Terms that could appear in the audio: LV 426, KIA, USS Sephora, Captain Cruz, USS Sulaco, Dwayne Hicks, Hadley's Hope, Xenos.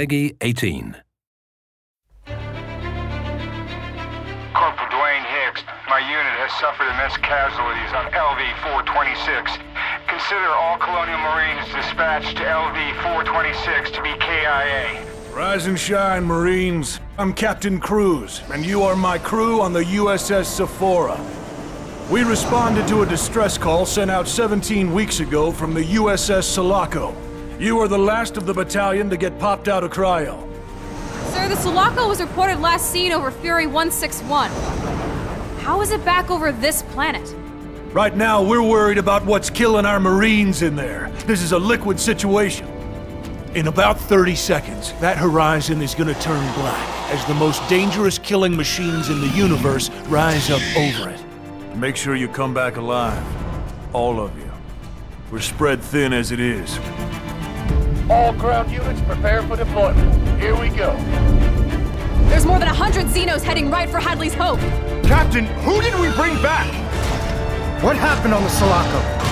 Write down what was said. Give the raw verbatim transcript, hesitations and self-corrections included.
Peggy eighteen. Corporal Dwayne Hicks, my unit has suffered immense casualties on L V four twenty-six. Consider all Colonial Marines dispatched to L V four twenty-six to be K I A. Rise and shine, Marines. I'm Captain Cruz, and you are my crew on the U S S Sephora. We responded to a distress call sent out seventeen weeks ago from the U S S Sulaco. You are the last of the battalion to get popped out of cryo. Sir, the Sulaco was reported last seen over Fury one sixty-one. How is it back over this planet? Right now, we're worried about what's killing our Marines in there. This is a liquid situation. In about thirty seconds, that horizon is gonna turn black as the most dangerous killing machines in the universe rise up over it. Make sure you come back alive. All of you. We're spread thin as it is. All ground units prepare for deployment. Here we go. There's more than a hundred Xenos heading right for Hadley's Hope. Captain, who did we bring back? What happened on the Sulaco?